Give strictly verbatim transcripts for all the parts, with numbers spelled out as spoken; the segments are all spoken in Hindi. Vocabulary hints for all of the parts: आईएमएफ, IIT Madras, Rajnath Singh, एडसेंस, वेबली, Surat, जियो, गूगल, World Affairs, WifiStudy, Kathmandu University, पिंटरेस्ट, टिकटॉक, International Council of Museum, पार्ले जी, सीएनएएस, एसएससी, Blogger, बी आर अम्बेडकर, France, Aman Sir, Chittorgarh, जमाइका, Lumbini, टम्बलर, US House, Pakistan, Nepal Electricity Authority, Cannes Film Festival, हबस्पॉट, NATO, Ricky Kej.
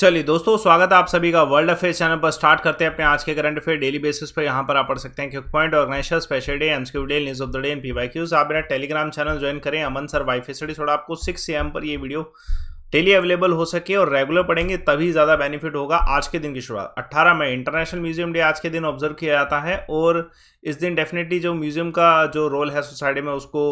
चलिए दोस्तों, स्वागत है आप सभी का वर्ल्ड अफेयर्स चैनल पर। स्टार्ट करते हैं अपने आज के करंट अफेयर डेली बेसिस पर। यहाँ पर आप पढ़ सकते हैं quick point, organiser, special day, MCQ day, news of the day, एमपीवीक्यूज। आप मेरा टेलीग्राम चैनल ज्वाइन करें, अमन सर वाईफाई स्टडी। थोड़ा आपको सिक्स ए एम पर ये वीडियो डेली अवेलेबल हो सके और रेगुलर पढ़ेंगे तभी ज़्यादा बेनिफिट होगा। आज के दिन की शुरुआत अठारह मई इंटरनेशनल म्यूजियम डे आज के दिन ऑब्जर्व किया जाता है और इस दिन डेफिनेटली जो म्यूजियम का जो रोल है सोसाइटी में उसको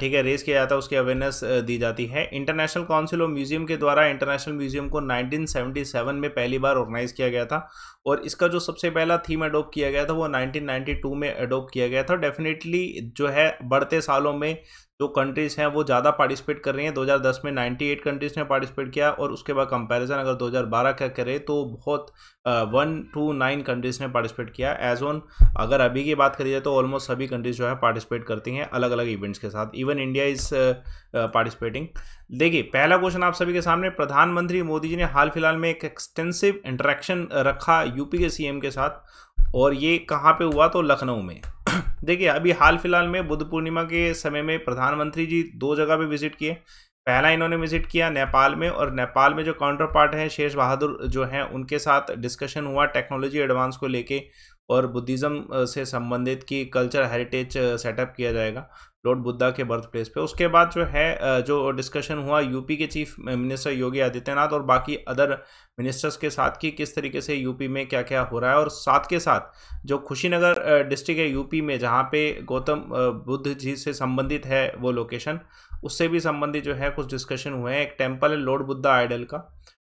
ठीक है रेज किया जाता है, उसकी अवेयरनेस दी जाती है। इंटरनेशनल काउंसिल ऑफ म्यूजियम के द्वारा इंटरनेशनल म्यूजियम को नाइनटीन सेवेंटी सेवन में पहली बार ऑर्गेनाइज किया गया था और इसका जो सबसे पहला थीम एडोप्ट किया गया था वो नाइनटीन नाइंटी टू में एडोप्ट किया गया था। डेफिनेटली जो है बढ़ते सालों में जो कंट्रीज़ हैं वो ज़्यादा पार्टिसिपेट कर रही हैं। दो हज़ार दस में अट्ठानवे कंट्रीज़ ने पार्टिसिपेट किया और उसके बाद कंपैरिजन अगर दो हज़ार बारह का करें तो बहुत वन टू नाइन कंट्रीज़ ने पार्टिसिपेट किया। एज ऑन अगर अभी की बात करी जाए तो ऑलमोस्ट सभी कंट्रीज़ जो है पार्टिसिपेट करती हैं अलग अलग इवेंट्स के साथ। Even India is participating. देखिए पहला क्वेश्चन आप सभी के सामने, प्रधानमंत्री मोदी जी ने हाल फिलहाल में एक एक्सटेंसिव इंटरेक्शन रखा यूपी के सीएम के साथ और ये कहाँ पे हुआ तो लखनऊ में। देखिए अभी हाल फिलहाल में बुद्ध पूर्णिमा के समय में प्रधानमंत्री जी दो जगह पे विजिट किए। पहला इन्होंने विजिट किया नेपाल में और नेपाल में जो काउंटर पार्ट है शेष बहादुर जो हैं उनके साथ डिस्कशन हुआ टेक्नोलॉजी एडवांस को लेके और बुद्धिज़्म से संबंधित की कल्चर हेरिटेज सेटअप किया जाएगा लॉर्ड बुद्धा के बर्थ प्लेस पे। उसके बाद जो है जो डिस्कशन हुआ यूपी के चीफ मिनिस्टर योगी आदित्यनाथ और बाकी अदर मिनिस्टर्स के साथ कि किस तरीके से यूपी में क्या क्या हो रहा है। और साथ के साथ जो कुशीनगर डिस्ट्रिक्ट है यूपी में जहाँ पे गौतम बुद्ध जी से संबंधित है वो लोकेशन, उससे भी संबंधित जो है कुछ डिस्कशन हुए हैं। एक टेम्पल है लॉर्ड बुद्धा आइडल का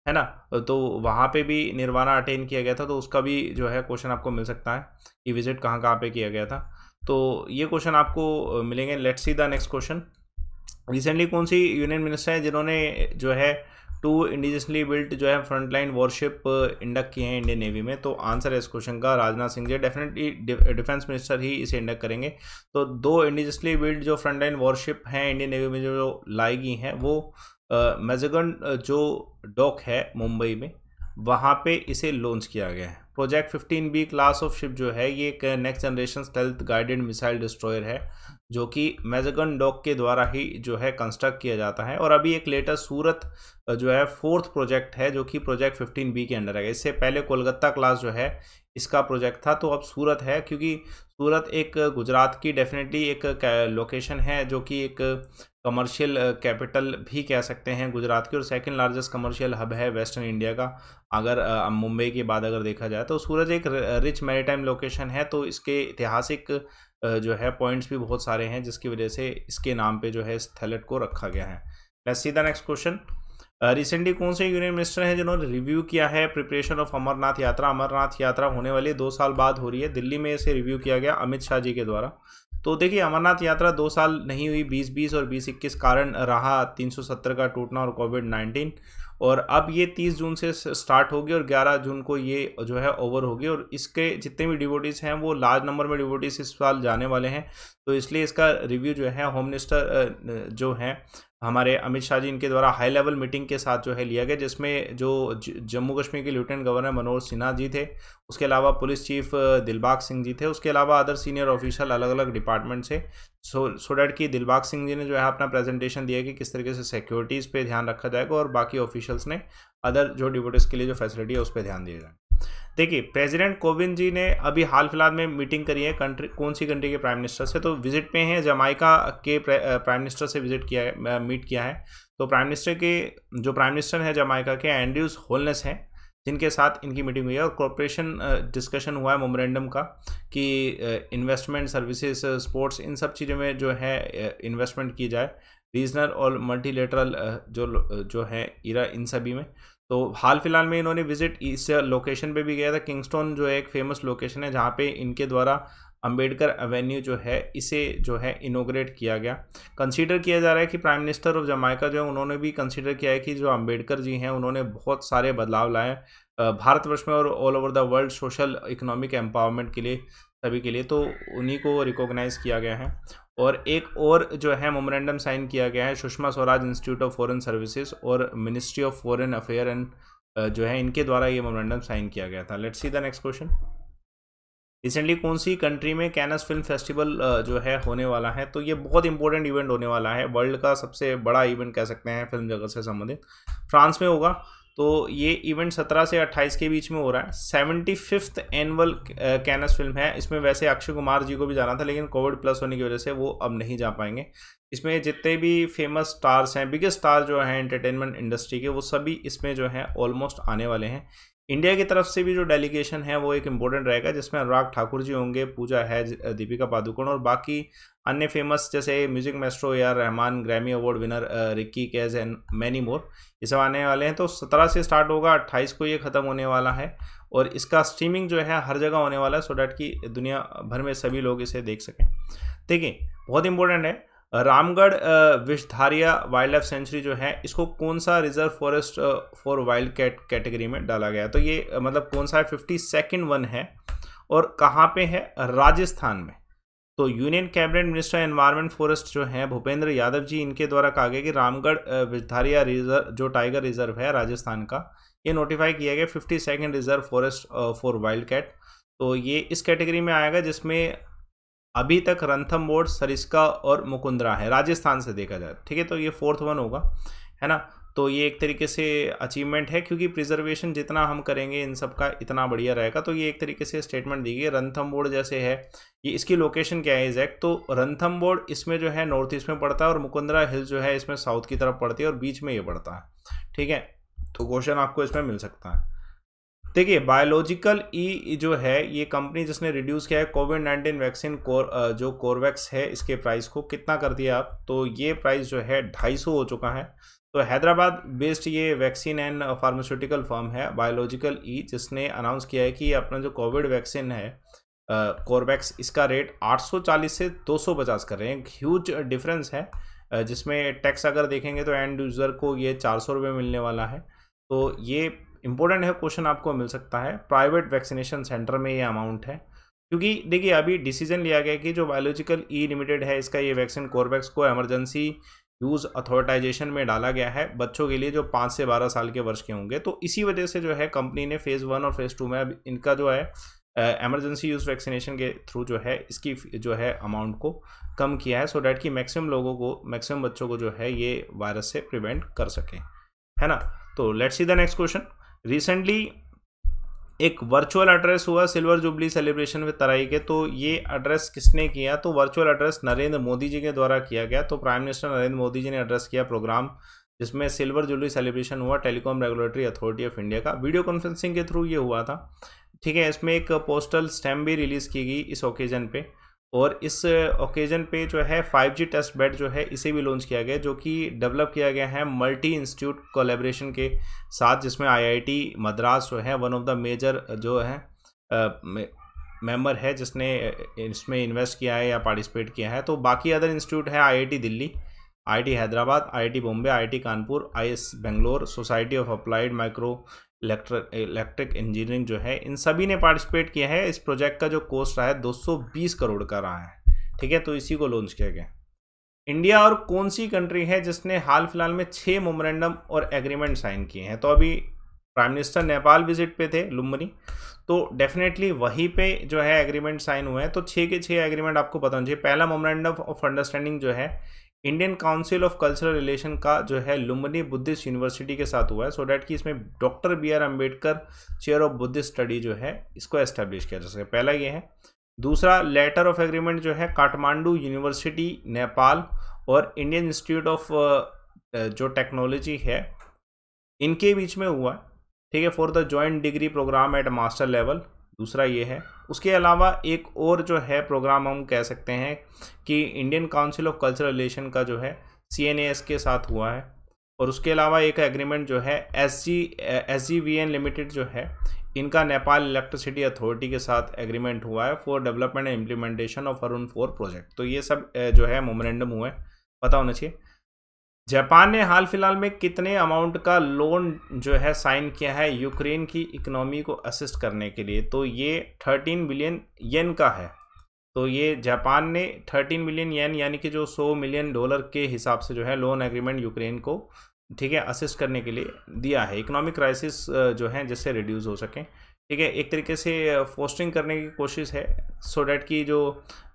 है ना, तो वहाँ पे भी निर्वाणा अटेन किया गया था तो उसका भी जो है क्वेश्चन आपको मिल सकता है कि विजिट कहाँ कहाँ पे किया गया था। तो ये क्वेश्चन आपको मिलेंगे। Let's see the next question. Recently कौन सी यूनियन मिनिस्टर हैं जिन्होंने जो है टू इंडिजिनसली बिल्ट जो है फ्रंटलाइन वॉरशिप इंडक्ट किए हैं इंडियन नेवी में? तो आंसर है इस क्वेश्चन का Rajnath Singh ji. Definitely defence minister ही इसे इंडक्ट करेंगे। तो दो इंडिजिनसली बिल्ट जो फ्रंटलाइन वॉरशिप हैं इंडियन नेवी में जो लाई गई हैं वो मजगन जो डॉक है मुंबई में वहाँ पे इसे लॉन्च किया गया है। Project fifteen B class of ship जो है ये एक next generation stealth guided missile destroyer है जो कि मैजगन डॉक के द्वारा ही जो है कंस्ट्रक्ट किया जाता है। और अभी एक लेटेस्ट सूरत जो है फोर्थ प्रोजेक्ट है जो कि प्रोजेक्ट फिफ्टीन बी के अंडर है। इससे पहले कोलकाता क्लास जो है इसका प्रोजेक्ट था, तो अब सूरत है क्योंकि सूरत एक गुजरात की डेफिनेटली एक लोकेशन है जो कि एक कमर्शियल कैपिटल भी कह सकते हैं गुजरात की और सेकंड लार्जेस्ट कमर्शियल हब है वेस्टर्न इंडिया का अगर मुंबई के बाद अगर देखा जाए तो। सूरत एक रिच मैरीटाइम लोकेशन है तो इसके ऐतिहासिक जो है पॉइंट्स भी बहुत सारे हैं जिसकी वजह से इसके नाम पे जो है इस थैलेट को रखा गया है। Let's see the next question. Recently uh, कौन से यूनियन मिनिस्टर हैं जिन्होंने रिव्यू किया है प्रिपरेशन ऑफ अमरनाथ यात्रा? अमरनाथ यात्रा होने वाली दो साल बाद हो रही है, दिल्ली में इसे रिव्यू किया गया अमित शाह जी के द्वारा। तो देखिए अमरनाथ यात्रा दो साल नहीं हुई, बीस बीस और बीस इक्कीस कारण रहा तीन सौ सत्तर का टूटना और कोविड नाइनटीन, और अब ये तीस जून से स्टार्ट होगी और ग्यारह जून को ये जो है ओवर होगी और इसके जितने भी डिवोटीज हैं वो लार्ज नंबर में डिवोटीज इस साल जाने वाले हैं तो इसलिए इसका रिव्यू जो है होम मिनिस्टर जो हैं हमारे अमित शाह जी इनके द्वारा हाई लेवल मीटिंग के साथ जो है लिया गया जिसमें जो जम्मू कश्मीर के लेफ्टिनेंट गवर्नर मनोज सिन्हा जी थे, उसके अलावा पुलिस चीफ दिलबाग सिंह जी थे, उसके अलावा अदर सीनियर ऑफिशियल अलग अलग डिपार्टमेंट से। सो सो डैट कि दिलबाग सिंह जी ने जो है अपना प्रेजेंटेशन दिया कि किस तरीके से सिक्योरिटीज़ पे ध्यान रखा जाएगा और बाकी ऑफिशियल्स ने अदर जो डिवोटीज़ के लिए जो फैसिलिटी है उस पर ध्यान दिया जाए। देखिए प्रेसिडेंट कोविंद जी ने अभी हाल फिलहाल में मीटिंग करी है कंट्री कौन सी कंट्री के प्राइम मिनिस्टर से, तो विजिट पे हैं जमाइका के प्राइम मिनिस्टर से विजिट किया है मीट किया है। तो प्राइम मिनिस्टर के जो प्राइम मिनिस्टर हैं जमाइका के एंड्रयू होलनेस हैं जिनके साथ इनकी मीटिंग हुई है और कॉरपोरेशन डिस्कशन हुआ है मेमोरेंडम का कि इन्वेस्टमेंट सर्विसेज स्पोर्ट्स इन सब चीज़ों में जो है इन्वेस्टमेंट की जाए रीजनल और मल्टीलेटरल जो जो है इरा इन सभी में। तो हाल फिलहाल में इन्होंने विजिट इस लोकेशन पे भी गया था। किंगस्टन जो है एक फेमस लोकेशन है जहाँ पे इनके द्वारा अंबेडकर एवेन्यू जो है इसे जो है इनोग्रेट किया गया। कंसीडर किया जा रहा है कि प्राइम मिनिस्टर ऑफ जमाइका जो है उन्होंने भी कंसीडर किया है कि जो अंबेडकर जी हैं उन्होंने बहुत सारे बदलाव लाए भारतवर्ष में और all over the world social economic empowerment के लिए सभी के लिए, तो उन्हीं को रिकॉग्नाइज़ किया गया है। और एक और जो है मेमोरेंडम साइन किया गया है Sushma Swaraj institute of foreign services और ministry of foreign affair and जो है इनके द्वारा ये मेमोरेंडम साइन किया गया था। Let's see the next question. Recently कौन सी कंट्री में कैनस फिल्म फेस्टिवल जो है होने वाला है? तो ये बहुत इंपॉर्टेंट इवेंट होने वाला है, वर्ल्ड का सबसे बड़ा इवेंट कह सकते हैं फिल्म जगत से संबंधित। फ्रांस में होगा तो ये इवेंट सत्रह से अट्ठाईस के बीच में हो रहा है। Seventy fifth annual Cannes film है। इसमें वैसे अक्षय कुमार जी को भी जाना था, लेकिन कोविड प्लस होने की वजह से वो अब नहीं जा पाएंगे। इसमें जितने भी फेमस स्टार्स हैं, बिगेस्ट स्टार जो हैं एंटरटेनमेंट इंडस्ट्री के, वो सभी इसमें जो हैं ऑलमोस्ट आने वाले हैं। इंडिया की तरफ से भी जो डेलीगेशन है वो एक इम्पोर्टेंट रहेगा, जिसमें अनुराग ठाकुर जी होंगे, पूजा है, दीपिका पादुकोण और बाकी अन्य फेमस जैसे म्यूजिक मैस्ट्रो या Rahman, Grammy award winner Ricky Kej and many more, ये सब आने वाले हैं। तो सत्रह से स्टार्ट होगा, अट्ठाईस को ये ख़त्म होने वाला है और इसका स्ट्रीमिंग जो है हर जगह होने वाला है, सो डैट कि दुनिया भर में सभी लोग इसे देख सकें। ठीक है, बहुत इंपॉर्टेंट है। Ramgarh Vishdhariya wild life sanctuary जो है, इसको कौन सा reserve forest for wild cat category में डाला गया, तो ये मतलब कौन सा है, फिफ्टी सेकेंड वन है और कहाँ पे है, राजस्थान में। तो union cabinet minister environment forest जो हैं भूपेंद्र यादव जी, इनके द्वारा कहा गया कि रामगढ़ विषधारिया रिजर्व जो टाइगर रिजर्व है राजस्थान का, ये नोटिफाई किया गया fifty second reserve forest for wild cat. तो ये इस कैटेगरी में आएगा जिसमें अभी तक रणथंबोर, सरिस्का और मुकुंदरा है, राजस्थान से देखा जाए। ठीक है, तो ये फोर्थ वन होगा, है ना। तो ये एक तरीके से अचीवमेंट है, क्योंकि प्रिजर्वेशन जितना हम करेंगे इन सब का इतना बढ़िया रहेगा। तो ये एक तरीके से स्टेटमेंट दी गई। रणथंबोर जैसे है, ये इसकी लोकेशन क्या है एग्जैक्ट, तो रणथंबोर इसमें जो है नॉर्थ ईस्ट में पड़ता है और मुकुंदरा हिल जो है इसमें साउथ की तरफ पड़ती है और बीच में ये पड़ता है। ठीक है, तो क्वेश्चन आपको इसमें मिल सकता है। देखिए, बायोलॉजिकल ई जो है, ये कंपनी जिसने रिड्यूस किया है कोविड नाइन्टीन वैक्सीन कोर जो कोरवैक्स है, इसके प्राइस को कितना कर दिया आप, तो ये प्राइस जो है ढाई सौ हो चुका है। तो हैदराबाद बेस्ड ये वैक्सीन एंड फार्मास्यूटिकल फर्म है बायोलॉजिकल ई, जिसने अनाउंस किया है कि अपना जो कोविड वैक्सीन है कोरवैक्स, इसका रेट आठ सौ चालीस से दो सौ पचास कर रहे हैं। ह्यूज डिफरेंस है, जिसमें टैक्स अगर देखेंगे तो एंड यूज़र को ये चार सौ रुपये मिलने वाला है। तो ये इम्पोर्टेंट है, क्वेश्चन आपको मिल सकता है। प्राइवेट वैक्सीनेशन सेंटर में ये अमाउंट है, क्योंकि देखिए अभी डिसीजन लिया गया कि जो बायोलॉजिकल ई लिमिटेड है, इसका ये वैक्सीन कोरवैक्स को इमरजेंसी यूज़ अथॉरिटाइजेशन में डाला गया है बच्चों के लिए जो पाँच से बारह साल के वर्ष के होंगे। तो इसी वजह से जो है कंपनी ने फेज़ वन और फेज़ टू में अब इनका जो है एमरजेंसी यूज़ वैक्सीनेशन के थ्रू जो है इसकी जो है अमाउंट को कम किया है, सो डैट कि मैक्सिमम लोगों को, मैक्सिमम बच्चों को जो है ये वायरस से प्रिवेंट कर सकें, है ना। तो let's see the next question. Recently एक वर्चुअल एड्रेस हुआ silver jubilee celebration with TRAI के, तो ये एड्रेस किसने किया, तो वर्चुअल एड्रेस नरेंद्र मोदी जी के द्वारा किया गया। तो प्राइम मिनिस्टर नरेंद्र मोदी जी ने एड्रेस किया प्रोग्राम जिसमें सिल्वर जुबली सेलिब्रेशन हुआ telecom regulatory authority of India का, वीडियो कॉन्फ्रेंसिंग के थ्रू ये हुआ था। ठीक है, इसमें एक पोस्टल स्टैम्प भी रिलीज़ की गई इस ओकेजन पे, और इस ओकेजन पे जो है फाइव जी टेस्ट बेड जो है इसे भी लॉन्च किया गया, जो कि डेवलप किया गया है मल्टी इंस्टीट्यूट कोलैबोरेशन के साथ, जिसमें आईआईटी मद्रास जो है वन ऑफ द मेजर जो है मेंबर है जिसने इसमें इन्वेस्ट किया है या पार्टिसिपेट किया है। तो बाकी अदर इंस्टीट्यूट है IIT Delhi, IIT Hyderabad, IIT Bombay, IIT Kanpur, IS Bangalore, society of applied micro electric electric engineering जो है, इन सभी ने पार्टिसिपेट किया है। इस प्रोजेक्ट का जो कॉस्ट रहा है दो सौ बीस करोड़ का रहा है। ठीक है, तो इसी को लॉन्च किया गया। इंडिया और कौन सी कंट्री है जिसने हाल फिलहाल में छः मोमेंडम और एग्रीमेंट साइन किए हैं, तो अभी प्राइम मिनिस्टर नेपाल विजिट पे थे लुम्बिनी, तो डेफिनेटली वहीं पे जो है एग्रीमेंट साइन हुए हैं। तो छः के छः एग्रीमेंट आपको पता होना चाहिए। पहला मोमेंडम ऑफ अंडरस्टैंडिंग जो है Indian council of cultural relation का जो है लुम्बिनी बुद्धिस्ट यूनिवर्सिटी के साथ हुआ है, सो डैट कि इसमें doctor बी आर अम्बेडकर chair of Buddhist study जो है इसको एस्टेब्लिश किया जा सके, पहला ये है। दूसरा लेटर ऑफ एग्रीमेंट जो है काठमांडू यूनिवर्सिटी नेपाल और इंडियन इंस्टीट्यूट ऑफ जो टेक्नोलॉजी है इनके बीच में हुआ। ठीक है, for the joint degree programme at master level, दूसरा ये है। उसके अलावा एक और जो है प्रोग्राम हम कह सकते हैं कि Indian council of cultural relation का जो है सीएनएएस के साथ हुआ है, और उसके अलावा एक एग्रीमेंट जो है एसजी एसजीवीएन लिमिटेड जो है इनका नेपाल इलेक्ट्रिसिटी अथॉरिटी के साथ एग्रीमेंट हुआ है for development and implementation of Arun four project. तो ये सब जो है मोमेंडम हुए, पता होना चाहिए। जापान ने हाल फिलहाल में कितने अमाउंट का लोन जो है साइन किया है यूक्रेन की इकोनॉमी को असिस्ट करने के लिए, तो ये तेरह बिलियन येन का है। तो ये जापान ने तेरह बिलियन येन यानी कि जो सौ मिलियन डॉलर के हिसाब से जो है लोन एग्रीमेंट यूक्रेन को, ठीक है, असिस्ट करने के लिए दिया है इकोनॉमिक क्राइसिस जो है जिससे रिड्यूस हो सकें। ठीक है, एक तरीके से फोस्टिंग करने की कोशिश है, सो डैट की जो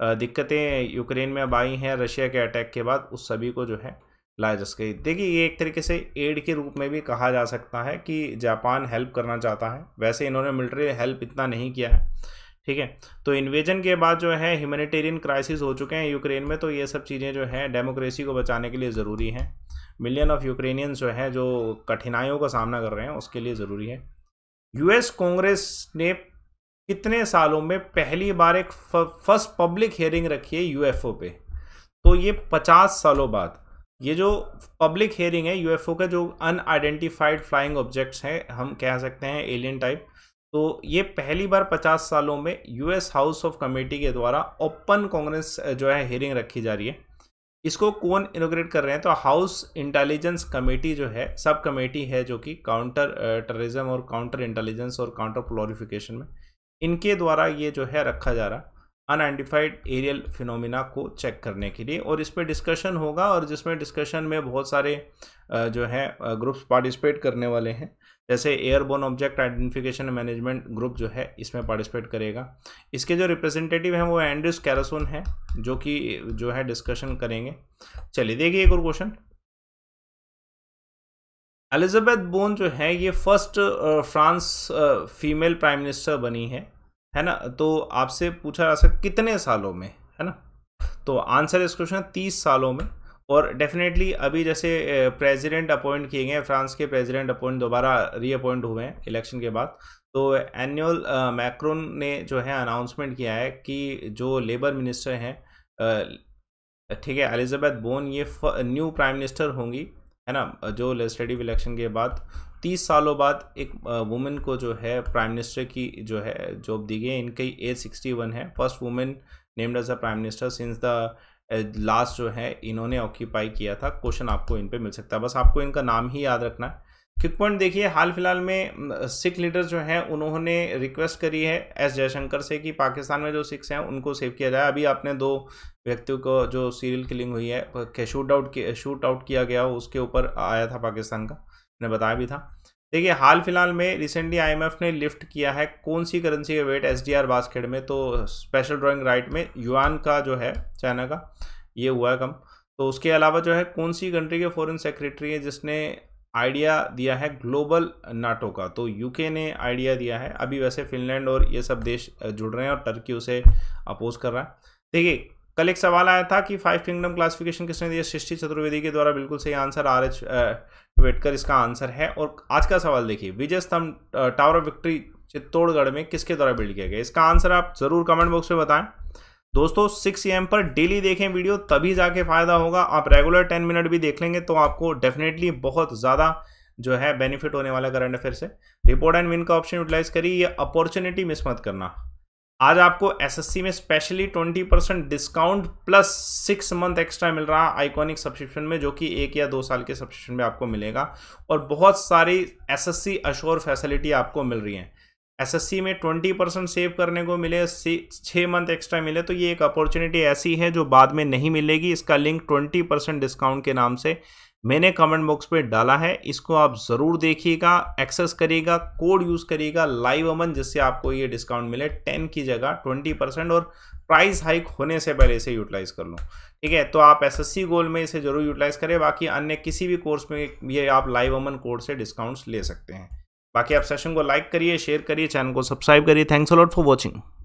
दिक्कतें यूक्रेन में अब आई हैं रशिया के अटैक के बाद, उस सभी को जो है लाया जा सके। देखिए ये एक तरीके से एड के रूप में भी कहा जा सकता है कि जापान हेल्प करना चाहता है, वैसे इन्होंने मिलिट्री हेल्प इतना नहीं किया है, ठीक है। तो इन्वेजन के बाद जो है ह्यूमैनिटेरियन क्राइसिस हो चुके हैं यूक्रेन में, तो ये सब चीज़ें जो हैं डेमोक्रेसी को बचाने के लिए ज़रूरी हैं। मिलियन ऑफ यूक्रेनियंस जो हैं जो कठिनाइयों का सामना कर रहे हैं उसके लिए ज़रूरी है। यूएस कांग्रेस ने कितने सालों में पहली बार एक फर्स्ट पब्लिक हियरिंग रखी है यूएफओ पे, तो ये पचास सालों बाद ये जो पब्लिक हियरिंग है यूएफओ का, जो अनआइडेंटिफाइड फ्लाइंग ऑब्जेक्ट्स हैं, हम कह सकते हैं एलियन टाइप, तो ये पहली बार पचास सालों में यूएस हाउस ऑफ कमेटी के द्वारा ओपन कांग्रेस जो है हियरिंग रखी जा रही है। इसको कौन इनोग्रेट कर रहे हैं, तो हाउस इंटेलिजेंस कमेटी जो है सब कमेटी है जो कि काउंटर टेररिज्म और काउंटर इंटेलिजेंस और काउंटर प्लोरिफिकेशन में, इनके द्वारा ये जो है रखा जा रहा अनआइडेंटिफाइड एरियल फिनोमिना को चेक करने के लिए, और इस पर डिस्कशन होगा और जिसमें डिस्कशन में बहुत सारे जो है ग्रुप्स पार्टिसिपेट करने वाले हैं, जैसे airborne object identification management group जो है इसमें पार्टिसिपेट करेगा। इसके जो रिप्रेजेंटेटिव हैं वो एंड्रयूस कैरासोन है जो कि जो है डिस्कशन करेंगे। चलिए देखिए एक और क्वेश्चन, एलिजाबेथ बोन जो है ये first France female prime minister बनी है, है ना। तो आपसे पूछा जा सकता कितने सालों में, है ना, तो आंसर इस क्वेश्चन तीस सालों में। और डेफिनेटली अभी जैसे प्रेसिडेंट अपॉइंट किए गए फ्रांस के, प्रेसिडेंट अपॉइंट दोबारा रीअपॉइंट हुए हैं इलेक्शन के बाद, तो एनुअल मैक्रोन ने जो है अनाउंसमेंट किया है कि जो लेबर मिनिस्टर हैं, ठीक है, एलिजाबेथ बोन ये न्यू प्राइम मिनिस्टर होंगी, है ना, जो लेजिस्लेटिव इलेक्शन के बाद तीस सालों बाद एक वुमेन को जो है प्राइम मिनिस्टर की जो है जॉब दी गई है। इनकी एज सिक्सटी वन है। First women named as a prime minister since the last जो है इन्होंने ऑक्यूपाई किया था। क्वेश्चन आपको इन पे मिल सकता है, बस आपको इनका नाम ही याद रखना है। क्विक पॉइंट देखिए, हाल फिलहाल में सिख लीडर जो हैं उन्होंने रिक्वेस्ट करी है एस जयशंकर से कि पाकिस्तान में जो सिख्स हैं उनको सेव किया जाए। अभी आपने दो व्यक्तियों को जो सीरियल किलिंग हुई है के शूट आउट शूट आउट किया गया, उसके ऊपर आया था पाकिस्तान का, मैंने बताया भी था। देखिए हाल फिलहाल में रिसेंटली आईएमएफ ने लिफ्ट किया है कौन सी करेंसी का वेट एसडीआर बास्केट में, तो स्पेशल ड्राइंग राइट में युआन का जो है चाइना का ये हुआ है कम। तो उसके अलावा जो है कौन सी कंट्री के फॉरेन सेक्रेटरी है जिसने आइडिया दिया है ग्लोबल नाटो का, तो यूके ने आइडिया दिया है। अभी वैसे फिनलैंड और ये सब देश जुड़ रहे हैं और टर्की उसे अपोज कर रहा है। देखिए कल एक सवाल आया था कि फाइव किंगडम क्लासिफिकेशन किसने दिया, सृष्टि चतुर्वेदी के द्वारा, बिल्कुल सही आंसर आर एच वेटकर इसका आंसर है। और आज का सवाल देखिए, विजय स्तंभ टावर ऑफ विक्ट्री चित्तौड़गढ़ में किसके द्वारा बिल्ड किया गया, इसका आंसर आप जरूर कमेंट बॉक्स में बताएं। दोस्तों सिक्स ए एम पर डेली देखें वीडियो, तभी जाके फायदा होगा। आप रेगुलर टेन मिनट भी देख लेंगे तो आपको डेफिनेटली बहुत ज़्यादा जो है बेनिफिट होने वाला करंट अफेयर से। रिपोर्ट एंड विन का ऑप्शन यूटिलाइज करिए, ये अपॉर्चुनिटी मिस मत करना। आज आपको एसएससी में specially twenty percent discount plus six month extra मिल रहा है आइकॉनिक सब्सक्रिप्शन में, जो कि एक या दो साल के सब्सक्रिप्शन में आपको मिलेगा। और बहुत सारी एसएससी अश्योर फैसिलिटी आपको मिल रही है। एसएससी में ट्वेंटी परसेंट सेव करने को मिले, छः मंथ एक्स्ट्रा मिले, तो ये एक अपॉर्चुनिटी ऐसी है जो बाद में नहीं मिलेगी। इसका लिंक ट्वेंटी परसेंट डिस्काउंट के नाम से मैंने कमेंट बॉक्स पे डाला है, इसको आप ज़रूर देखिएगा, एक्सेस करिएगा, कोड यूज़ करिएगा लाइव अमन, जिससे आपको ये डिस्काउंट मिले टेन की जगह ट्वेंटी परसेंट, और प्राइस हाइक होने से पहले इसे यूटिलाइज़ कर लो, ठीक है। तो आप एसएससी गोल्ड में इसे ज़रूर यूटिलाइज़ करें, बाकी अन्य किसी भी कोर्स में ये आप लाइव अमन कोड से डिस्काउंट्स ले सकते हैं। बाकी आप सेशन को लाइक करिए, शेयर करिए, चैनल को सब्सक्राइब करिए। Thanks a lot for watching.